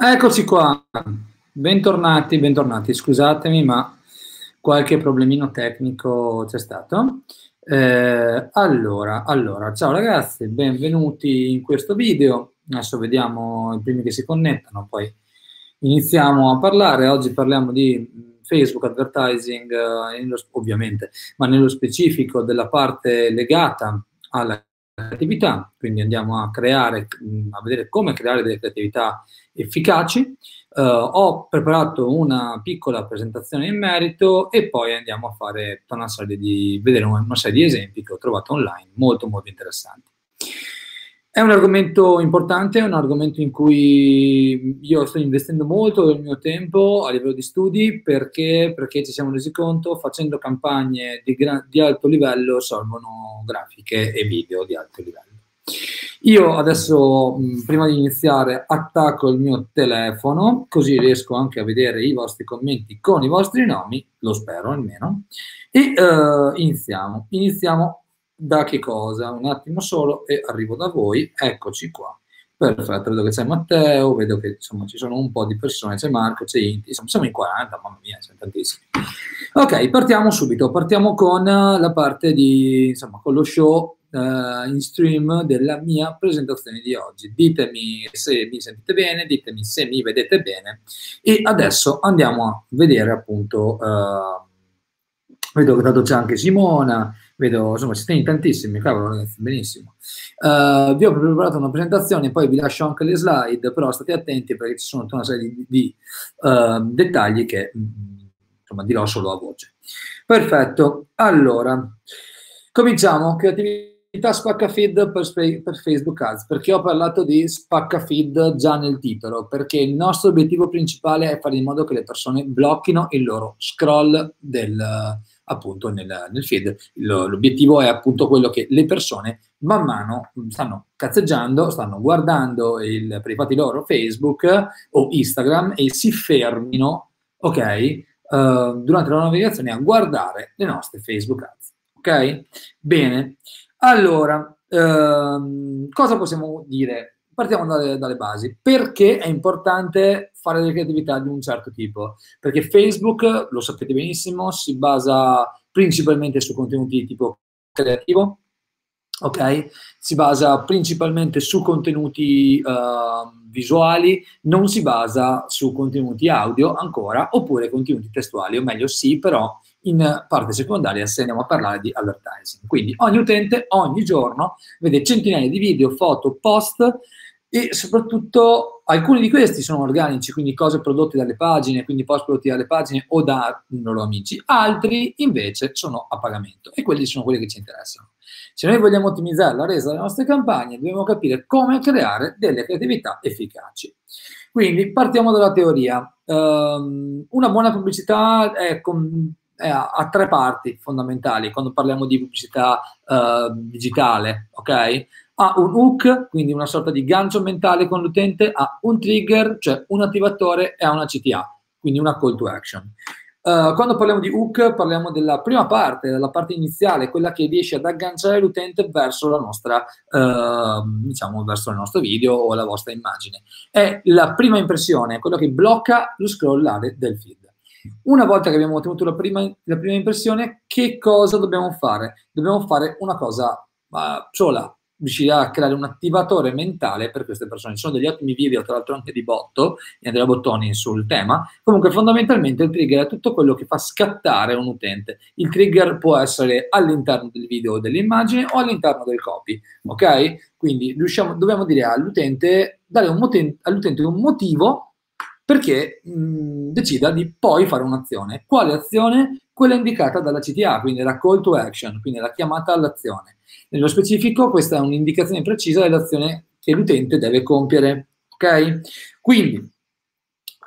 Eccoci qua, bentornati, bentornati, scusatemi ma qualche problemino tecnico c'è stato. Allora, ciao ragazzi, benvenuti in questo video, adesso vediamo i primi che si connettano, poi iniziamo a parlare. Oggi parliamo di Facebook Advertising, ovviamente, ma nello specifico della parte legata alla creatività, quindi andiamo a creare, a vedere come creare delle creatività efficaci. Ho preparato una piccola presentazione in merito e poi andiamo a fare una serie di, vedere una serie di esempi che ho trovato online, molto molto interessanti. È un argomento importante, è un argomento in cui io sto investendo molto del mio tempo a livello di studi, perché ci siamo resi conto, facendo campagne di alto livello servono grafiche e video di alto livello. Io adesso, prima di iniziare, attacco il mio telefono, così riesco anche a vedere i vostri commenti con i vostri nomi, lo spero almeno, e iniziamo. Da che cosa? Un attimo solo e arrivo da voi, eccoci qua. Perfetto, vedo che c'è Matteo, vedo che insomma ci sono un po' di persone, c'è Marco, c'è Inti, insomma siamo in 40, mamma mia, sono tantissimi. Ok, partiamo subito, partiamo con la parte di, insomma, con lo show in stream della mia presentazione di oggi. Ditemi se mi sentite bene, ditemi se mi vedete bene e adesso andiamo a vedere appunto, vedo che tanto c'è anche Simona, vedo, insomma, siete in tantissimi, cavolo ragazzi, benissimo. Vi ho preparato una presentazione, poi vi lascio anche le slide, però state attenti perché ci sono tutta una serie di dettagli che, insomma, dirò solo a voce. Perfetto, allora, cominciamo. Creatività spacca feed per Facebook Ads, perché ho parlato di spacca feed già nel titolo, perché il nostro obiettivo principale è fare in modo che le persone blocchino il loro scroll del... appunto nel feed. L'obiettivo è appunto quello che le persone man mano stanno cazzeggiando, stanno guardando per i fatti loro Facebook o Instagram e si fermino, ok, durante la navigazione a guardare le nostre Facebook Ads, ok? Bene, allora, cosa possiamo dire? Partiamo dalle basi. Perché è importante fare delle creatività di un certo tipo? Perché Facebook, lo sapete benissimo, si basa principalmente su contenuti di tipo creativo, ok? Si basa principalmente su contenuti visuali, non si basa su contenuti audio ancora, oppure contenuti testuali, o meglio sì, però in parte secondaria se andiamo a parlare di advertising. Quindi ogni utente, ogni giorno, vede centinaia di video, foto, post, e soprattutto alcuni di questi sono organici, quindi cose prodotte dalle pagine, quindi post prodotti dalle pagine o da loro amici. Altri invece sono a pagamento e quelli sono quelli che ci interessano. Se noi vogliamo ottimizzare la resa delle nostre campagne, dobbiamo capire come creare delle creatività efficaci. Quindi partiamo dalla teoria. Una buona pubblicità ha tre parti fondamentali quando parliamo di pubblicità digitale, ok? Ha un hook, quindi una sorta di gancio mentale con l'utente, ha un trigger, cioè un attivatore, e ha una CTA, quindi una call to action. Quando parliamo di hook parliamo della prima parte, della parte iniziale, quella che riesce ad agganciare l'utente verso la nostra, diciamo, verso il nostro video o la vostra immagine. È la prima impressione, quello che blocca lo scrollare del feed. Una volta che abbiamo ottenuto la prima impressione, che cosa dobbiamo fare? Dobbiamo fare una cosa sola, riuscire a creare un attivatore mentale per queste persone. Ci sono degli ottimi video, tra l'altro anche di Botto e Andrea Bottoni sul tema. Comunque fondamentalmente il trigger è tutto quello che fa scattare un utente. Il trigger può essere all'interno del video o dell'immagine o all'interno del copy, ok? Quindi dobbiamo dire all'utente, dare all'utente un motivo perché decida di poi fare un'azione. Quale azione? Quella indicata dalla CTA, quindi la call to action, quindi la chiamata all'azione. Nello specifico questa è un'indicazione precisa dell'azione che l'utente deve compiere, ok? Quindi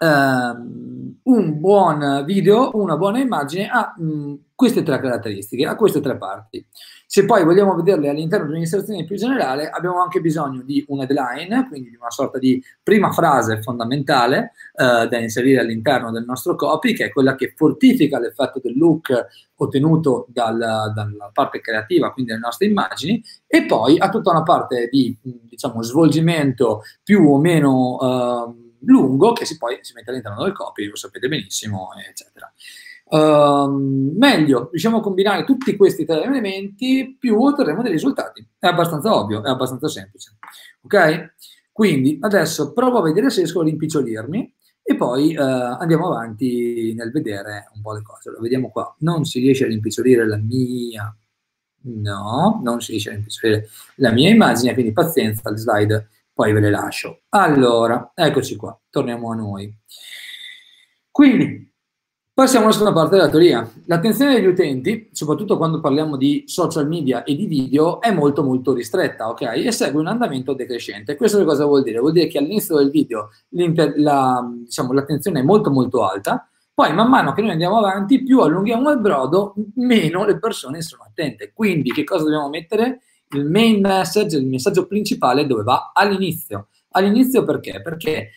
un buon video, una buona immagine ha queste tre caratteristiche, ha queste tre parti. Se poi vogliamo vederle all'interno di un'inserzione più generale, abbiamo anche bisogno di una headline, quindi di una sorta di prima frase fondamentale da inserire all'interno del nostro copy, che è quella che fortifica l'effetto del look ottenuto dalla parte creativa, quindi dalle nostre immagini, e poi ha tutta una parte di, diciamo, svolgimento più o meno lungo che si mette all'interno del copy, lo sapete benissimo, eccetera. Meglio, riusciamo a combinare tutti questi tre elementi, più otterremo dei risultati. È abbastanza ovvio, è abbastanza semplice. Ok? Quindi adesso provo a vedere se riesco ad rimpicciolirmi e poi andiamo avanti nel vedere un po' le cose. Lo vediamo qua. Non si riesce a rimpicciolire la mia... No, non si riesce a rimpicciolire la mia immagine, quindi pazienza, le slide poi ve le lascio. Allora, eccoci qua, torniamo a noi. Quindi, passiamo alla seconda parte della teoria. L'attenzione degli utenti, soprattutto quando parliamo di social media e di video, è molto molto ristretta, ok? E segue un andamento decrescente. Questo che cosa vuol dire? Vuol dire che all'inizio del video l'attenzione è molto molto alta. Poi man mano che noi andiamo avanti, più allunghiamo il brodo, meno le persone sono attente. Quindi che cosa dobbiamo mettere? Il main message, il messaggio principale dove va? All'inizio. All'inizio perché? Perché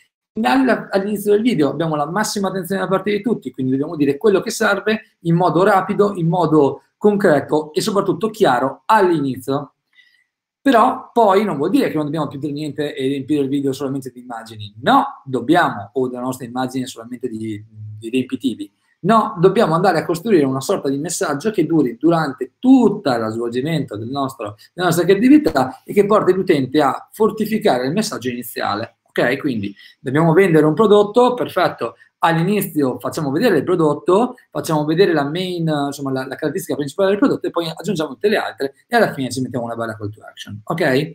all'inizio del video abbiamo la massima attenzione da parte di tutti, quindi dobbiamo dire quello che serve in modo rapido, in modo concreto e soprattutto chiaro all'inizio. Però poi non vuol dire che non dobbiamo più dire niente e riempire il video solamente di immagini. No, dobbiamo, o della nostra immagine solamente di riempitivi. No, dobbiamo andare a costruire una sorta di messaggio che duri durante tutto lo svolgimento della nostra attività e che porti l'utente a fortificare il messaggio iniziale. Ok? Quindi dobbiamo vendere un prodotto, perfetto. All'inizio facciamo vedere il prodotto, facciamo vedere la main, insomma, la caratteristica principale del prodotto e poi aggiungiamo tutte le altre e alla fine ci mettiamo una bella call to action, ok?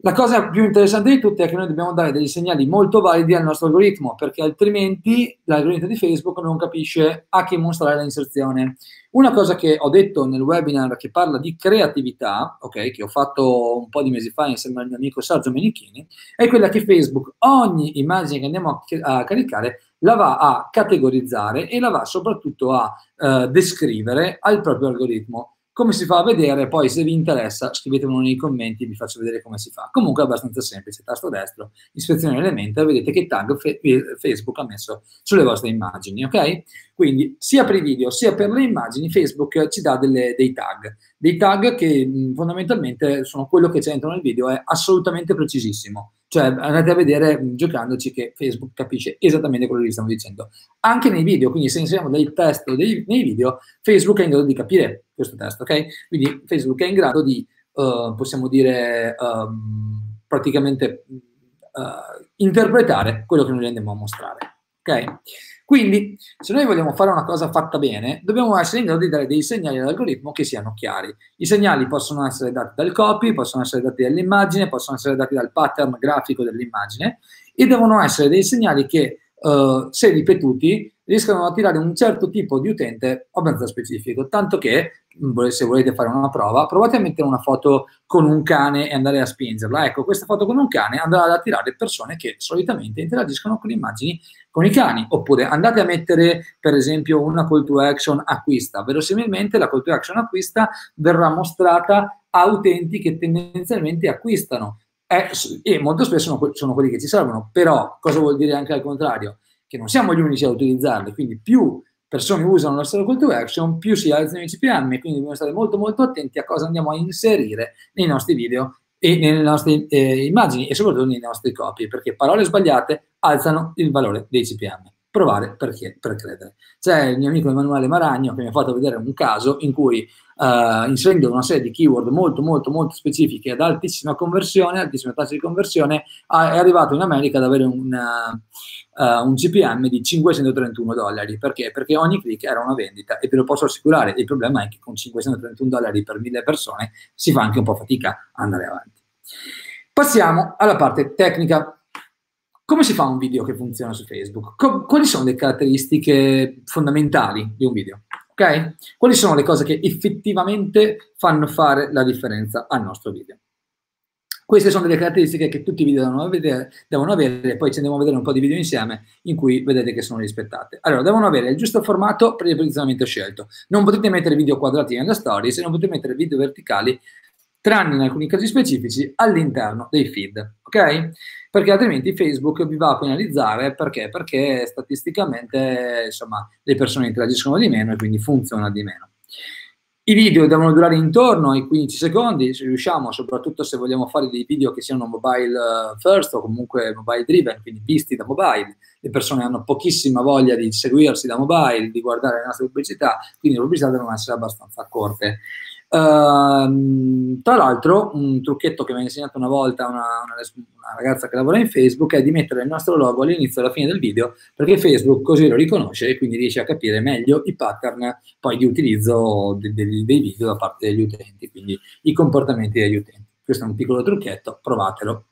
La cosa più interessante di tutte è che noi dobbiamo dare dei segnali molto validi al nostro algoritmo, perché altrimenti l'algoritmo di Facebook non capisce a chi mostrare l'inserzione. Una cosa che ho detto nel webinar che parla di creatività, ok, che ho fatto un po' di mesi fa insieme al mio amico Sergio Menichini, è quella che Facebook ogni immagine che andiamo a caricare la va a categorizzare e la va soprattutto a descrivere al proprio algoritmo. Come si fa a vedere? Poi se vi interessa scrivetemelo nei commenti, vi faccio vedere come si fa. Comunque è abbastanza semplice, tasto destro, ispezione elemento, e vedete che tag Facebook ha messo sulle vostre immagini, ok? Quindi sia per i video sia per le immagini Facebook ci dà dei tag. Dei tag che fondamentalmente sono quello che c'è dentro nel video, è assolutamente precisissimo. Cioè andate a vedere giocandoci che Facebook capisce esattamente quello che stiamo dicendo. Anche nei video, quindi se inseriamo del testo nei video, Facebook è in grado di capire questo testo, ok? Quindi Facebook è in grado di, possiamo dire, praticamente interpretare quello che noi andiamo a mostrare, ok? Quindi, se noi vogliamo fare una cosa fatta bene, dobbiamo essere in grado di dare dei segnali all'algoritmo che siano chiari. I segnali possono essere dati dal copy, possono essere dati dall'immagine, possono essere dati dal pattern grafico dell'immagine e devono essere dei segnali che, se ripetuti, riescano ad attirare un certo tipo di utente abbastanza specifico. Tanto che, se volete fare una prova, provate a mettere una foto con un cane e andare a spingerla. Ecco, questa foto con un cane andrà ad attirare persone che solitamente interagiscono con le immagini con i cani. Oppure andate a mettere, per esempio, una call to action acquista. Verosimilmente la call to action acquista verrà mostrata a utenti che tendenzialmente acquistano. E molto spesso sono quelli che ci servono. Però, cosa vuol dire anche al contrario? Che non siamo gli unici a utilizzarle, quindi più persone usano la nostra call to action, più si alzano i CPM, quindi dobbiamo stare molto molto attenti a cosa andiamo a inserire nei nostri video e nelle nostre immagini e soprattutto nei nostri copy, perché parole sbagliate alzano il valore dei CPM. Provare per credere. C'è il mio amico Emanuele Maragno che mi ha fatto vedere un caso in cui inserendo una serie di keyword molto molto molto specifiche ad altissima conversione, altissima tassa di conversione, è arrivato in America ad avere un CPM di $531. Perché? Perché ogni click era una vendita e te lo posso assicurare. Il problema è che con $531 per 1000 persone si fa anche un po' fatica ad andare avanti. Passiamo alla parte tecnica. Come si fa un video che funziona su Facebook? Quali sono le caratteristiche fondamentali di un video? Okay? Quali sono le cose che effettivamente fanno fare la differenza al nostro video? Queste sono delle caratteristiche che tutti i video devono avere, poi ci andiamo a vedere un po' di video insieme in cui vedete che sono rispettate. Allora, devono avere il giusto formato predirettamente scelto. Non potete mettere video quadrati nella stories, non potete mettere video verticali, tranne in alcuni casi specifici, all'interno dei feed, ok? Perché altrimenti Facebook vi va a penalizzare, perché? Perché statisticamente, insomma, le persone interagiscono di meno e quindi funziona di meno. I video devono durare intorno ai 15 secondi, se riusciamo, soprattutto se vogliamo fare dei video che siano mobile first o comunque mobile driven, quindi visti da mobile. Le persone hanno pochissima voglia di seguirsi da mobile, di guardare le nostre pubblicità, quindi le pubblicità devono essere abbastanza corte. Tra l'altro, un trucchetto che mi ha insegnato una volta una ragazza che lavora in Facebook è di mettere il nostro logo all'inizio e alla fine del video, perché Facebook così lo riconosce e quindi riesce a capire meglio i pattern poi di utilizzo dei video da parte degli utenti, quindi i comportamenti degli utenti. Questo è un piccolo trucchetto, provatelo.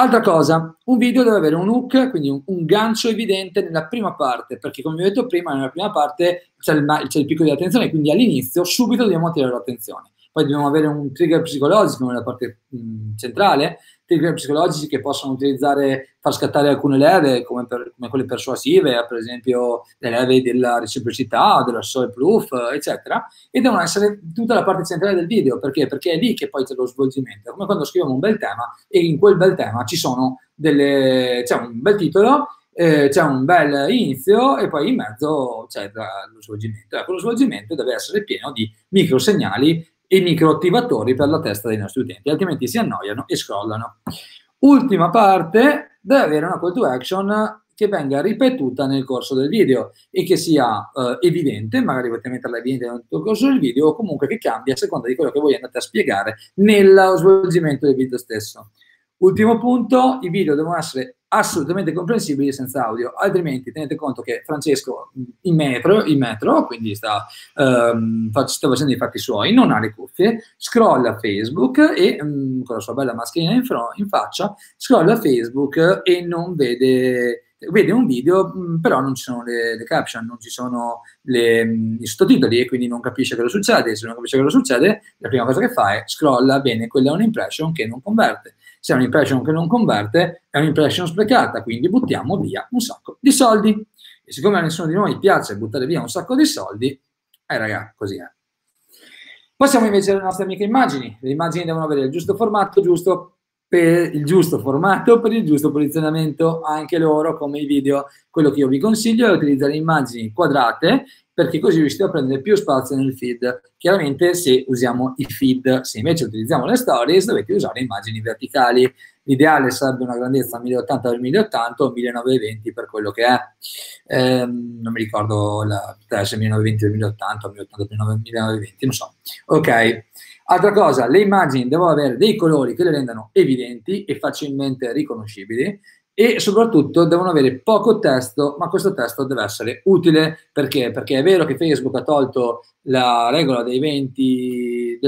Altra cosa, un video deve avere un hook, quindi un gancio evidente nella prima parte, perché come vi ho detto prima, nella prima parte c'è il picco di attenzione, quindi all'inizio subito dobbiamo attirare l'attenzione. Poi dobbiamo avere un trigger psicologico nella parte centrale, trigger psicologici che possono far scattare alcune leve, come quelle persuasive, per esempio le leve della reciprocità, della soul proof, eccetera, e devono essere tutta la parte centrale del video, perché è lì che poi c'è lo svolgimento. È come quando scriviamo un bel tema e in quel bel tema ci sono c'è un bel titolo, c'è un bel inizio e poi in mezzo c'è lo svolgimento. Ecco, lo svolgimento deve essere pieno di microsegnali e microattivatori per la testa dei nostri utenti, altrimenti si annoiano e scrollano. Ultima parte, deve avere una call to action che venga ripetuta nel corso del video e che sia evidente, magari potete metterla evidente nel corso del video, o comunque che cambia a seconda di quello che voi andate a spiegare nello svolgimento del video stesso. Ultimo punto, i video devono essere assolutamente comprensibili senza audio, altrimenti tenete conto che Francesco in metro quindi sta facendo i fatti suoi, non ha le cuffie, scrolla Facebook e con la sua bella mascherina in faccia scrolla Facebook e non vede un video, però non ci sono le caption, non ci sono i sottotitoli e quindi non capisce cosa succede. Se non capisce cosa succede, la prima cosa che fa è scrolla. Bene, quella è un'impression che non converte. Se è un'impression che non converte, è un'impression sprecata, quindi buttiamo via un sacco di soldi. E siccome a nessuno di noi piace buttare via un sacco di soldi, raga, così è. Passiamo invece alle nostre amiche immagini. Le immagini devono avere il giusto formato, per il giusto posizionamento, anche loro come i video. Quello che io vi consiglio è utilizzare immagini quadrate, perché così riuscite a prendere più spazio nel feed. Chiaramente se usiamo i feed, se invece utilizziamo le stories, dovete usare immagini verticali. L'ideale sarebbe una grandezza 1080x1080 o 1920 per quello che è. Non mi ricordo se è 1920x1080 o 1080x1920, non so. Ok. Altra cosa, le immagini devono avere dei colori che le rendano evidenti e facilmente riconoscibili e soprattutto devono avere poco testo, ma questo testo deve essere utile. Perché? Perché è vero che Facebook ha tolto la regola del 20%,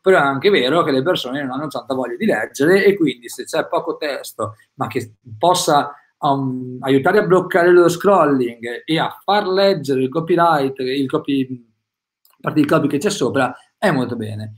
però è anche vero che le persone non hanno tanta voglia di leggere e quindi se c'è poco testo, ma che possa aiutare a bloccare lo scrolling e a far leggere il copyright, parte di copy che c'è sopra, è molto bene.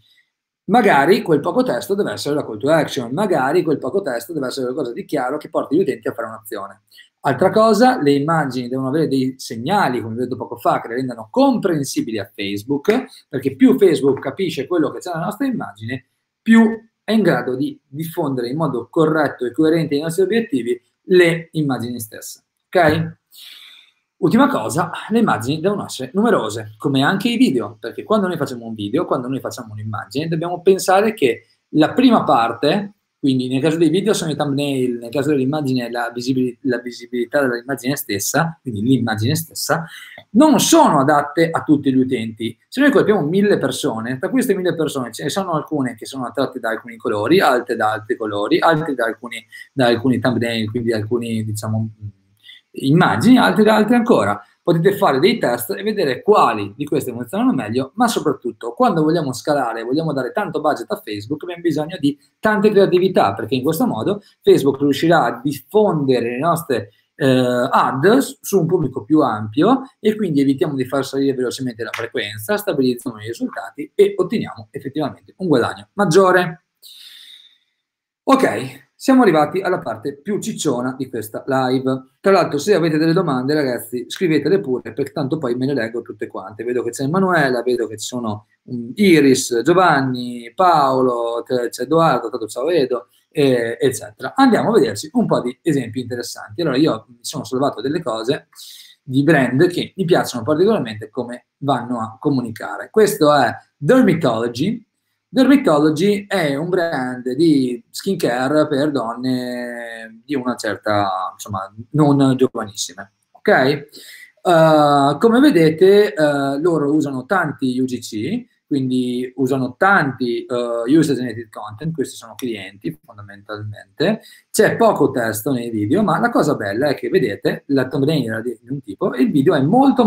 Magari quel poco testo deve essere la call to action, magari quel poco testo deve essere qualcosa di chiaro che porti gli utenti a fare un'azione. Altra cosa, le immagini devono avere dei segnali, come vi ho detto poco fa, che le rendano comprensibili a Facebook, perché più Facebook capisce quello che c'è nella nostra immagine, più è in grado di diffondere in modo corretto e coerente i nostri obiettivi le immagini stesse. Ok? Ultima cosa, le immagini devono essere numerose, come anche i video, perché quando noi facciamo un video, quando noi facciamo un'immagine, dobbiamo pensare che la prima parte, quindi nel caso dei video sono i thumbnail, nel caso dell'immagine è la visibilità dell'immagine stessa, quindi l'immagine stessa, non sono adatte a tutti gli utenti. Se noi colpiamo 1000 persone, tra queste 1000 persone ce ne sono alcune che sono attratte da alcuni colori, altre da altri colori, altre da alcuni thumbnail, quindi da alcuni, diciamo, immagini, altre ancora. Potete fare dei test e vedere quali di queste funzionano meglio, ma soprattutto quando vogliamo scalare, vogliamo dare tanto budget a Facebook, abbiamo bisogno di tante creatività, perché in questo modo Facebook riuscirà a diffondere le nostre ad su un pubblico più ampio e quindi evitiamo di far salire velocemente la frequenza, stabilizziamo i risultati e otteniamo effettivamente un guadagno maggiore. Ok. Siamo arrivati alla parte più cicciona di questa live. Tra l'altro, se avete delle domande, ragazzi, scrivetele pure, perché tanto poi me le leggo tutte quante. Vedo che c'è Emanuela, vedo che ci sono Iris, Giovanni, Paolo, c'è Edoardo, tanto ciao Edo, eccetera. Andiamo a vederci un po' di esempi interessanti. Allora, io mi sono salvato delle cose di brand che mi piacciono particolarmente come vanno a comunicare. Questo è Dermatology. Dermatology è un brand di skincare per donne di una certa, insomma, non giovanissime. Ok? Come vedete, loro usano tanti UGC, quindi usano tanti user generated content, questi sono clienti fondamentalmente, c'è poco testo nei video, ma la cosa bella è che vedete la thumbnail era di un tipo e il video è molto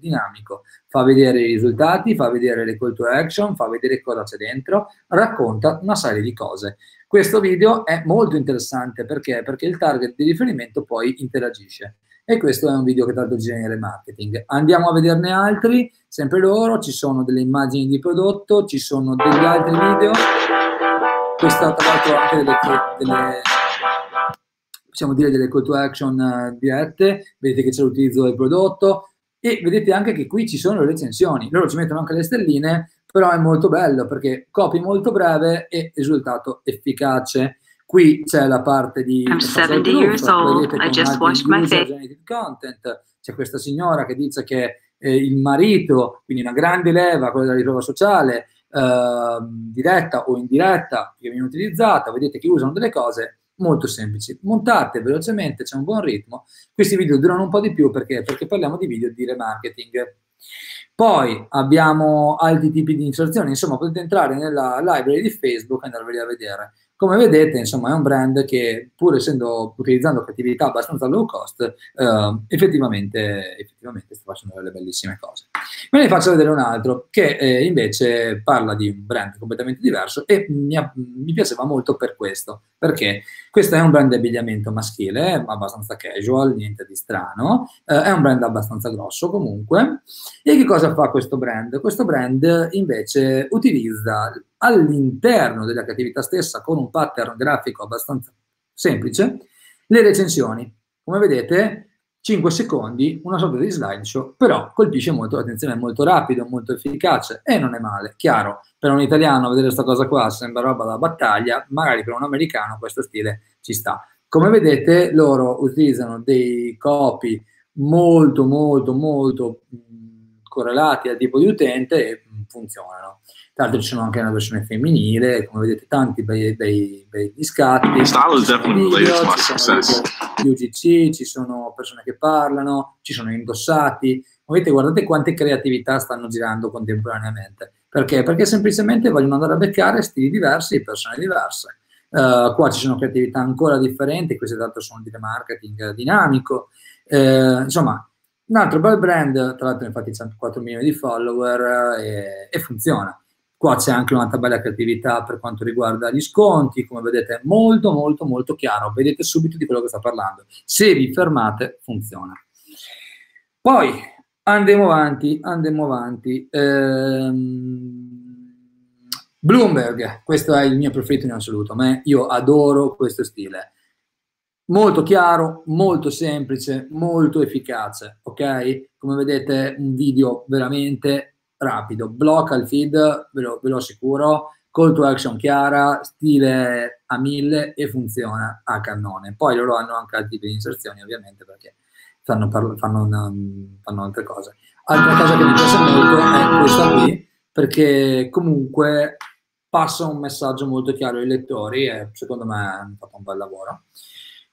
dinamico, fa vedere i risultati, fa vedere le call to action, fa vedere cosa c'è dentro, racconta una serie di cose. Questo video è molto interessante perché? Perché il target di riferimento poi interagisce. E questo è un video che tratta di genere marketing. Andiamo a vederne altri, sempre loro, ci sono delle immagini di prodotto, ci sono degli altri video. Questa tra l'altro anche delle possiamo dire delle call to action dirette, vedete che c'è l'utilizzo del prodotto e vedete anche che qui ci sono le recensioni. Loro ci mettono anche le stelline, però è molto bello perché copy molto breve e risultato efficace. Qui c'è la parte di content. C'è questa signora che dice che il marito, quindi una grande leva, quella della riprova sociale, diretta o indiretta, che viene utilizzata, vedete che usano delle cose molto semplici. Montate velocemente, c'è un buon ritmo. Questi video durano un po' di più perché, parliamo di video di remarketing. Poi abbiamo altri tipi di inserzioni, insomma potete entrare nella library di Facebook e andarveli a vedere. Come vedete, insomma, è un brand che, pur essendo utilizzando attività abbastanza low cost, effettivamente sta facendo delle bellissime cose. Ve ne faccio vedere un altro che invece parla di un brand completamente diverso e mi piaceva molto per questo, perché questo è un brand di abbigliamento maschile, abbastanza casual, niente di strano, è un brand abbastanza grosso comunque. E che cosa fa questo brand? Questo brand invece utilizza all'interno della creatività stessa, con un pattern grafico abbastanza semplice, le recensioni. Come vedete, 5 secondi, una sorta di slideshow, però colpisce molto l'attenzione, è molto rapido, molto efficace e non è male. Chiaro, per un italiano vedere questa cosa qua sembra roba da battaglia, magari per un americano questo stile ci sta. Come vedete, loro utilizzano dei copy molto correlati al tipo di utente e funzionano. Tra l'altro ci sono anche una versione femminile, come vedete tanti bei scatti, gli UGC, ci sono persone che parlano, ci sono indossati. Vedete, guardate quante creatività stanno girando contemporaneamente. Perché? Perché semplicemente vogliono andare a beccare stili diversi, persone diverse. Qua ci sono creatività ancora differenti, queste tra l'altro sono di remarketing dinamico. Insomma, un altro bel brand, tra l'altro infatti c'è 4 milioni di follower e funziona. Qua c'è anche una tabella creatività per quanto riguarda gli sconti, come vedete è molto chiaro, vedete subito di quello che sta parlando. Se vi fermate, funziona. Poi, andiamo avanti. Bloomberg, questo è il mio preferito in assoluto, ma io adoro questo stile. Molto chiaro, molto semplice, molto efficace, ok? Come vedete un video veramente rapido, blocca il feed, ve lo assicuro, call to action chiara, stile a 1000 e funziona a cannone. Poi loro hanno anche altri tipi di inserzioni ovviamente perché fanno altre cose. Altra cosa che mi piace molto è questa qui, perché comunque passa un messaggio molto chiaro ai lettori e secondo me hanno fatto un bel lavoro.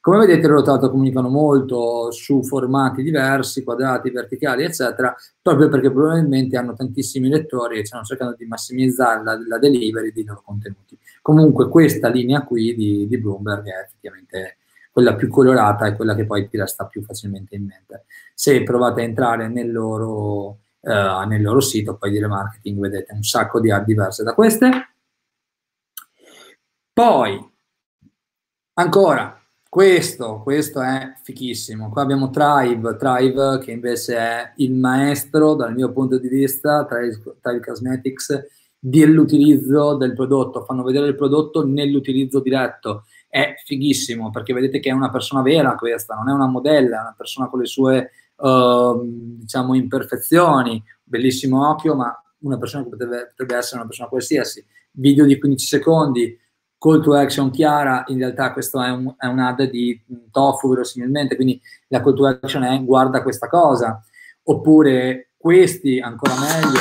Come vedete loro tra l'altro comunicano molto su formati diversi, quadrati, verticali, eccetera, proprio perché probabilmente hanno tantissimi lettori e stanno cercando di massimizzare la delivery dei loro contenuti. Comunque questa linea qui di Bloomberg è effettivamente quella più colorata e quella che poi ti resta più facilmente in mente. Se provate a entrare nel loro sito, poi di remarketing, vedete un sacco di ad diverse da queste. Poi, ancora... Questo è fichissimo. Qua abbiamo Thrive che invece è il maestro, dal mio punto di vista, Thrive Causemetics, dell'utilizzo del prodotto. Fanno vedere il prodotto nell'utilizzo diretto. È fighissimo perché vedete che è una persona vera questa, non è una modella, è una persona con le sue, diciamo, imperfezioni. Bellissimo occhio, ma una persona che potrebbe essere una persona qualsiasi. Video di 15 secondi. call to action chiara, in realtà questo è un ad di tofu verosimilmente, quindi la call to action è guarda questa cosa, oppure questi ancora meglio,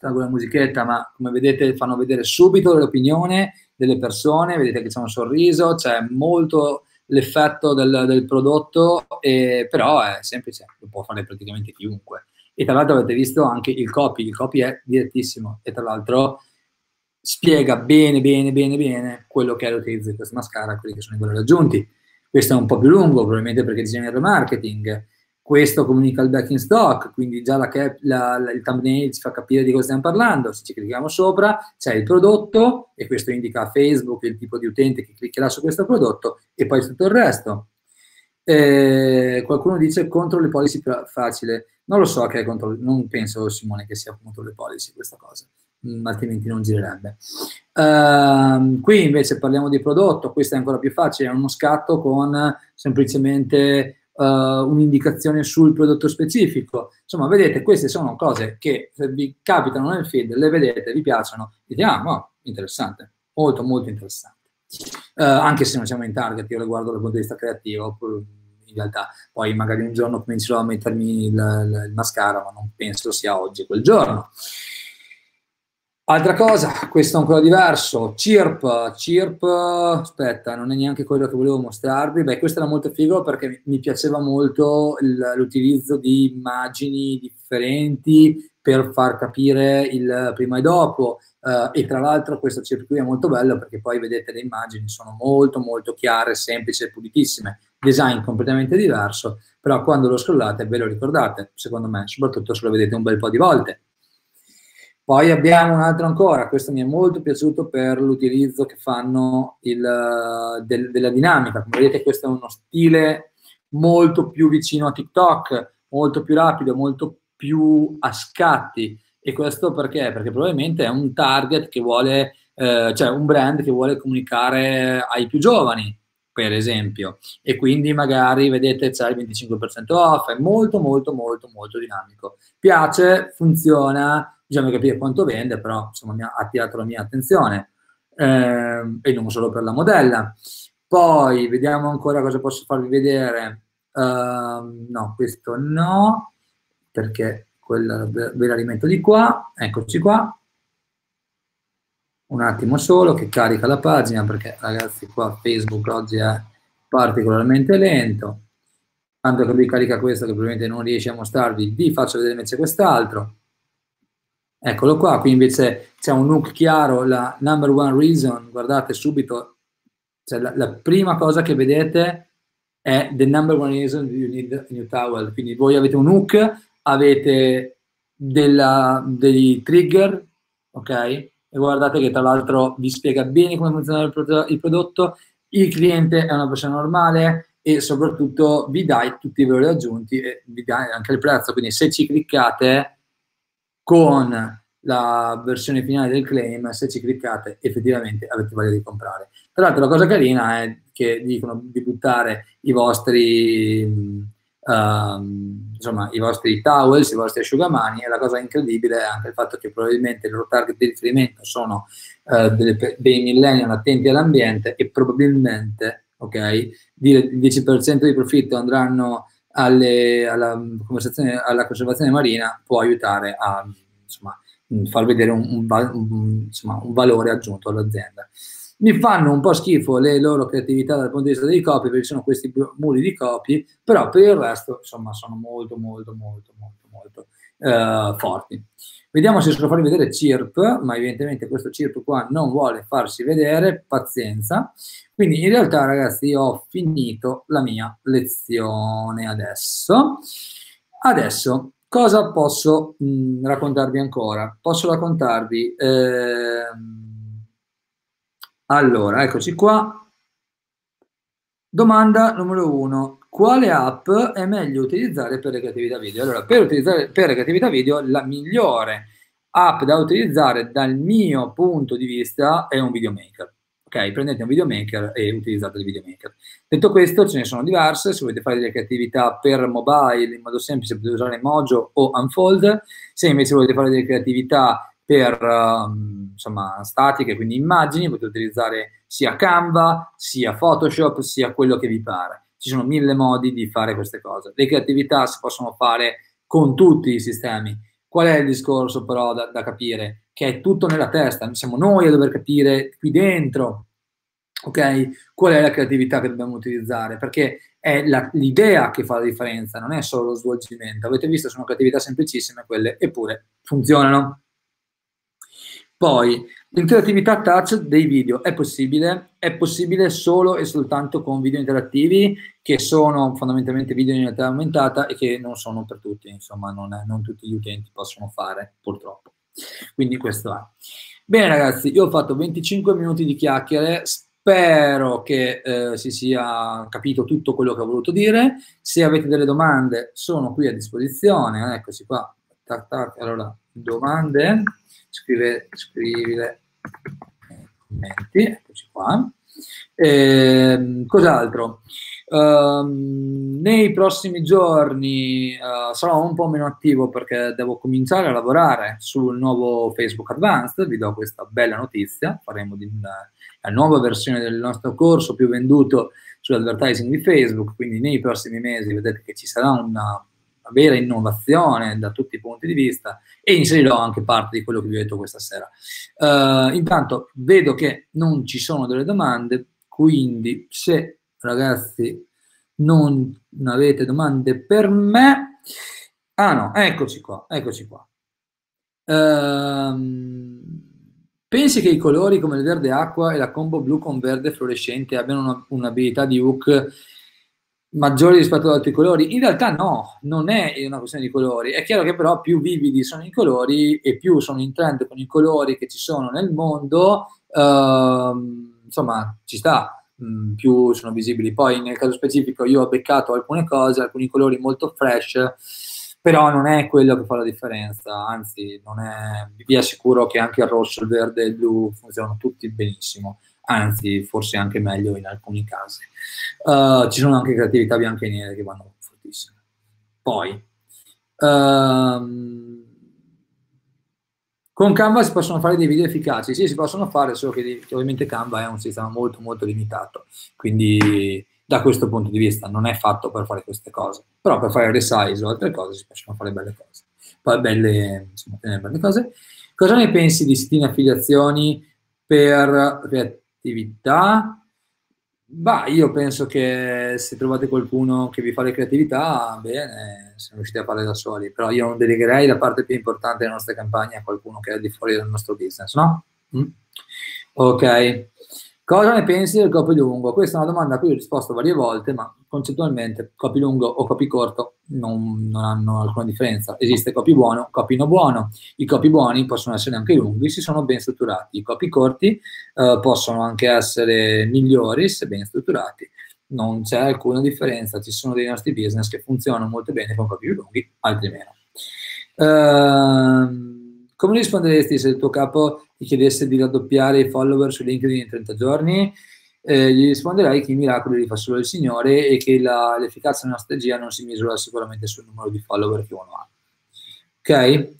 trago la musichetta, ma come vedete fanno vedere subito l'opinione delle persone, vedete che c'è un sorriso, c'è molto l'effetto del prodotto, però è semplice, lo può fare praticamente chiunque. E tra l'altro avete visto anche il copy è direttissimo e tra l'altro spiega bene quello che è l'utilizzo di questa mascara, quelli che sono i valori aggiunti. Questo è un po' più lungo, probabilmente perché disegna il marketing. Questo comunica il back in stock, quindi già il thumbnail ci fa capire di cosa stiamo parlando. Se ci clicchiamo sopra c'è il prodotto e questo indica a Facebook il tipo di utente che cliccherà su questo prodotto e poi tutto il resto. Qualcuno dice contro le policy facile. Non lo so che è contro, non penso Simone che sia contro le policy questa cosa, altrimenti non girerebbe. Qui invece parliamo di prodotto, questo è ancora più facile, è uno scatto con semplicemente... un'indicazione sul prodotto specifico. Insomma, vedete, queste sono cose che se vi capitano nel feed, le vedete, vi piacciono, dite, ah, no, interessante, molto, molto interessante. Anche se non siamo in target, io le guardo dal punto di vista creativo, in realtà poi magari un giorno comincerò a mettermi il mascara, ma non penso sia oggi quel giorno. Altra cosa, questo è ancora diverso, CIRP, aspetta, non è neanche quello che volevo mostrarvi. Beh, questo era molto figo perché mi piaceva molto l'utilizzo di immagini differenti per far capire il prima e dopo, e tra l'altro questo CIRP qui è molto bello perché poi vedete le immagini sono molto molto chiare, semplici e pulitissime, design completamente diverso, però quando lo scrollate ve lo ricordate, secondo me, soprattutto se lo vedete un bel po' di volte. Poi abbiamo un altro ancora, questo mi è molto piaciuto per l'utilizzo che fanno della dinamica. Come vedete questo è uno stile molto più vicino a TikTok, molto più rapido, molto più a scatti. E questo perché? Perché probabilmente è un target che vuole, cioè un brand che vuole comunicare ai più giovani, per esempio. E quindi magari, vedete, c'è il 25% off, è molto molto molto molto dinamico. Piace, funziona. Bisogna capire quanto vende, però insomma mi ha attirato la mia attenzione, e non solo per la modella. Poi vediamo ancora cosa posso farvi vedere. No, questo no, perché quella ve la rimetto di qua, eccoci qua. Un attimo solo che carica la pagina, perché ragazzi qua Facebook oggi è particolarmente lento. Tanto che vi carica questo che probabilmente non riesce a mostrarvi, vi faccio vedere invece quest'altro. Eccolo qua, qui invece c'è un look chiaro, la number one reason, guardate subito, cioè la prima cosa che vedete è the number one reason you need a new towel, quindi voi avete un hook, avete dei trigger, ok? E guardate che tra l'altro vi spiega bene come funziona il prodotto, il cliente è una persona normale e soprattutto vi dai tutti i valori aggiunti e vi dai anche il prezzo, quindi se ci cliccate... con la versione finale del claim, se ci cliccate effettivamente avete voglia di comprare. Tra l'altro la cosa carina è che dicono di buttare i vostri insomma i vostri towels, i vostri asciugamani, e la cosa incredibile è anche il fatto che probabilmente il loro target di riferimento sono dei millennial attenti all'ambiente e probabilmente, ok, dire il 10% di profitto andranno alla conservazione marina, può aiutare a insomma, far vedere un valore aggiunto all'azienda. Mi fanno un po' schifo le loro creatività dal punto di vista dei copy, perché ci sono questi muri di copy, però per il resto insomma sono molto forti. Vediamo se riesco a farvi vedere CIRP, ma evidentemente questo CIRP qua non vuole farsi vedere, pazienza. Quindi in realtà ragazzi io ho finito la mia lezione adesso. Adesso cosa posso raccontarvi ancora? Posso raccontarvi... allora, eccoci qua. Domanda numero 1. Quale app è meglio utilizzare per le creatività video? Allora, per le creatività video, la migliore app da utilizzare dal mio punto di vista è un videomaker. Ok, prendete un videomaker e utilizzate il videomaker. Detto questo, ce ne sono diverse. Se volete fare delle creatività per mobile, in modo semplice, potete usare Mojo o Unfold. Se invece volete fare delle creatività per insomma, statiche, quindi immagini, potete utilizzare sia Canva, sia Photoshop, sia quello che vi pare. Ci sono mille modi di fare queste cose. Le creatività si possono fare con tutti i sistemi. Qual è il discorso però da capire? Che è tutto nella testa, siamo noi a dover capire qui dentro, ok? Qual è la creatività che dobbiamo utilizzare? Perché è l'idea che fa la differenza, non è solo lo svolgimento. Avete visto, sono creatività semplicissime quelle, eppure funzionano. Poi, l'interattività touch dei video è possibile? È possibile solo e soltanto con video interattivi, che sono fondamentalmente video in realtà aumentata e che non sono per tutti, insomma, non tutti gli utenti possono fare, purtroppo. Quindi questo è. Bene ragazzi, io ho fatto 25 minuti di chiacchiere, spero che si sia capito tutto quello che ho voluto dire. Se avete delle domande, sono qui a disposizione, eccoci qua, tac, tac. Allora, domande... Scrivile nei commenti, eccoci qua. Cos'altro? Nei prossimi giorni sarò un po' meno attivo perché devo cominciare a lavorare sul nuovo Facebook Advanced, vi do questa bella notizia, faremo la nuova versione del nostro corso più venduto sull'advertising di Facebook, quindi nei prossimi mesi vedete che ci sarà una vera innovazione da tutti i punti di vista e inserirò anche parte di quello che vi ho detto questa sera. Intanto vedo che non ci sono delle domande, quindi se ragazzi non avete domande per me, eccoci qua. Pensi che i colori come il verde acqua e la combo blu con verde fluorescente abbiano un'abilità di hook maggiori rispetto ad altri colori? In realtà no, non è una questione di colori. È chiaro che però più vividi sono i colori e più sono in trend con i colori che ci sono nel mondo, insomma ci sta, più sono visibili. Poi nel caso specifico io ho beccato alcune cose, alcuni colori molto fresh, però non è quello che fa la differenza, anzi vi assicuro che anche il rosso, il verde e il blu funzionano tutti benissimo. Anzi, forse anche meglio in alcuni casi. Ci sono anche creatività bianche e nere che vanno fortissime. Poi, con Canva si possono fare dei video efficaci? Sì, si possono fare, solo che ovviamente Canva è un sistema molto molto limitato, quindi da questo punto di vista non è fatto per fare queste cose, però per fare resize o altre cose si possono fare belle cose. Poi belle cose. Cosa ne pensi di siti in affiliazioni per creatività? Bah, io penso che se trovate qualcuno che vi fa le creatività, bene, se riuscite a fare da soli, però io non delegherei la parte più importante delle nostre campagne a qualcuno che è al di fuori del nostro business, no? Ok. Cosa ne pensi del copylungo? Questa è una domanda a cui ho risposto varie volte, ma concettualmente copy lungo o copy corto non hanno alcuna differenza. Esiste copy buono, copy non buono. I copy buoni possono essere anche lunghi, se sono ben strutturati. I copy corti possono anche essere migliori se ben strutturati. Non c'è alcuna differenza. Ci sono dei nostri business che funzionano molto bene con copy più lunghi, altri meno. Come risponderesti se il tuo capo ti chiedesse di raddoppiare i follower su LinkedIn in 30 giorni? Gli risponderei che i miracoli li fa solo il Signore e che l'efficacia della strategia non si misura sicuramente sul numero di follower che uno ha. Ok?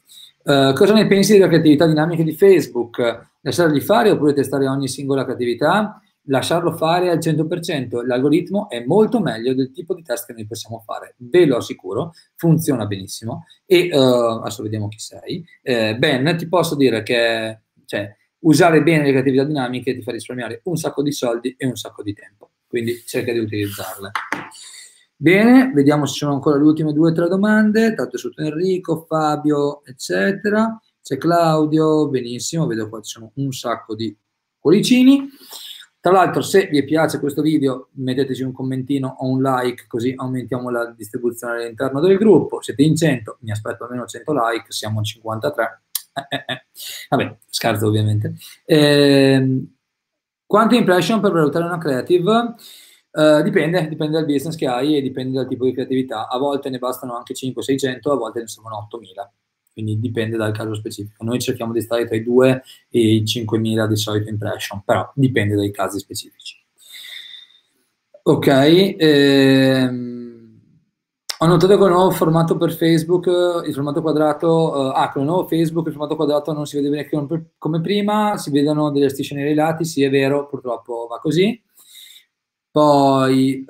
Cosa ne pensi delle creatività dinamiche di Facebook? Lasciarli fare oppure testare ogni singola creatività? Lasciarlo fare al 100%. L'algoritmo è molto meglio del tipo di test che noi possiamo fare, ve lo assicuro, funziona benissimo. E adesso vediamo chi sei. Ben, ti posso dire che usare bene le creatività dinamiche ti fa risparmiare un sacco di soldi e un sacco di tempo, quindi cerca di utilizzarle. Bene, vediamo se ci sono ancora le ultime 2 o 3 domande. Tanto è sotto Enrico, Fabio, eccetera. C'è Claudio, benissimo, vedo qua ci sono un sacco di cuoricini. Tra l'altro, se vi piace questo video, metteteci un commentino o un like, così aumentiamo la distribuzione all'interno del gruppo. Siete in 100, mi aspetto almeno 100 like, siamo 53. Vabbè, scherzo ovviamente. Quanto impression per valutare una creative? Dipende dal business che hai e dipende dal tipo di creatività. A volte ne bastano anche 500-600, a volte ne servono 8.000. Quindi dipende dal caso specifico. Noi cerchiamo di stare tra i 2 e i 5.000 di solito impression, però dipende dai casi specifici. Ok, Ho notato che il nuovo formato per Facebook, il formato quadrato, con il nuovo Facebook il formato quadrato non si vede bene come prima, si vedono delle strisce nei lati, sì è vero, purtroppo va così. Poi,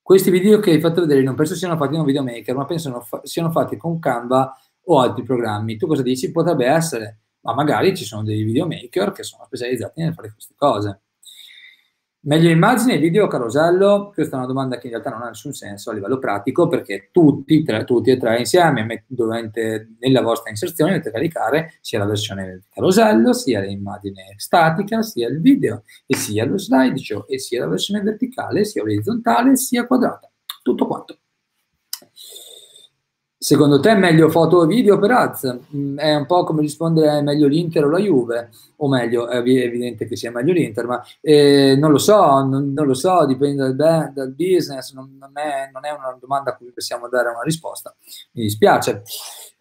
questi video che hai fatto vedere non penso siano fatti in un videomaker, ma penso siano fatti con Canva o altri programmi. Tu cosa dici? Potrebbe essere, ma magari ci sono dei videomaker che sono specializzati nel fare queste cose. Meglio immagini e video carosello? Questa è una domanda che in realtà non ha nessun senso a livello pratico, perché tutti e tre insieme, nella vostra inserzione, dovete caricare sia la versione carosello, sia l'immagine statica, sia il video, e sia lo slideshow, e sia la versione verticale, sia orizzontale, sia quadrata. Tutto quanto. Secondo te è meglio foto o video per ads? È un po' come rispondere meglio l'Inter o la Juve, o meglio, è evidente che sia meglio l'Inter, ma non lo so, dipende dal business, non è una domanda a cui possiamo dare una risposta, mi dispiace.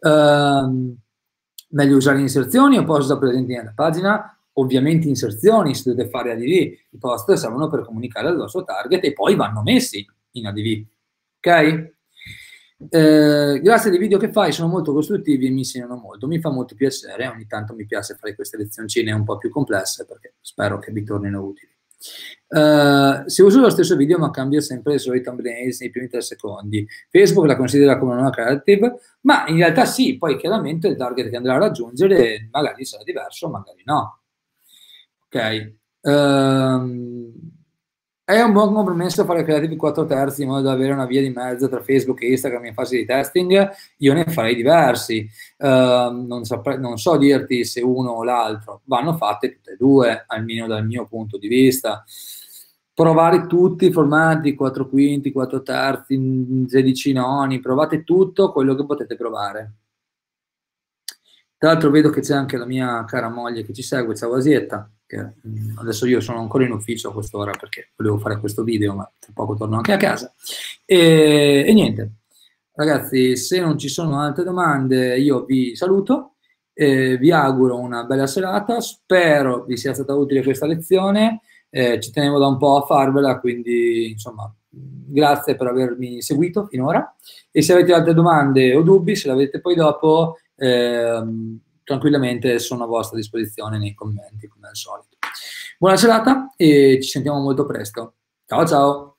Meglio usare inserzioni o post già presenti nella pagina? Ovviamente inserzioni, se dovete fare ADV, i post servono per comunicare al vostro target e poi vanno messi in ADV, ok? Grazie dei video che fai, sono molto costruttivi e mi insegnano molto, mi fa molto piacere, ogni tanto mi piace fare queste lezioncine un po' più complesse perché spero che vi tornino utili. Se uso lo stesso video ma cambio sempre i soliti thumbnails nei primi 3 secondi, Facebook la considera come una nuova creative? Ma in realtà sì, poi chiaramente il target che andrà a raggiungere magari sarà diverso, magari no, ok. È un buon compromesso fare creativi 4/3 in modo da avere una via di mezzo tra Facebook e Instagram in fase di testing. Io ne farei diversi, non so dirti se uno o l'altro, vanno fatte tutte e due, almeno dal mio punto di vista. Provare tutti i formati, 4/5, 4/3, 16/9, provate tutto quello che potete provare. Tra l'altro vedo che c'è anche la mia cara moglie che ci segue, ciao Asietta. Adesso io sono ancora in ufficio a quest'ora perché volevo fare questo video, ma tra poco torno anche a casa. E niente, ragazzi, se non ci sono altre domande io vi saluto, vi auguro una bella serata, spero vi sia stata utile questa lezione, ci tenevo da un po' a farvela, quindi insomma grazie per avermi seguito finora, e se avete altre domande o dubbi, se l'avete poi dopo, tranquillamente sono a vostra disposizione nei commenti come al solito. Buona serata e ci sentiamo molto presto. Ciao ciao!